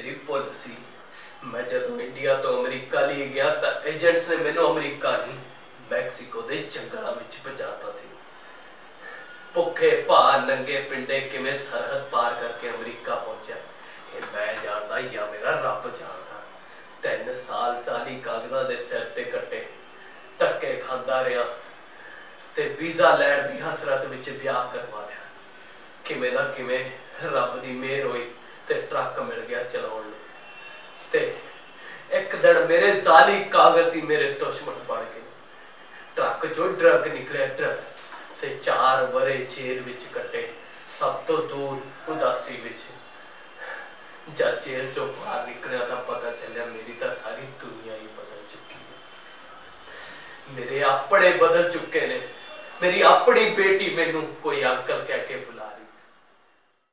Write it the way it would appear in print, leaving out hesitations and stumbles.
मेरी पॉलिसी। मैं जदों इंडिया तो अमरीका ले गया तो एजेंट्स ने मैनू अमरीका नहीं मैक्सीको के जंगलों में पहुंचाता सी। भुखे भार नंगे पिंडे किवें सरहद पार करके अमरीका पहुंचा ये मैं जानता या मेरा रब जानता। 3 साल सारी कागजां दे सिर ते कट्टे धक्के खाता रहा ते वीजा लैण दी हसरत विच ब्याह करवा लिया। किवें ना किवें रब दी मेहर होई ते ट्रक मिल गया चलाउण ते एक दिन मेरे जाली कागज ही मेरे दुश्मन बन गए। ट्रक चो ड्रग निकलिया ट्रक ते 4 वरे जेल विच कटे सब तो दूर उदासी विच। जब जेल चो बाहर निकलिया तो पता चलिया मेरी तो सारी दुनिया ही बदल चुकी है। मेरे अपने बदल चुके ने मेरी अपनी बेटी मैनू कोई अंकल कह के बुला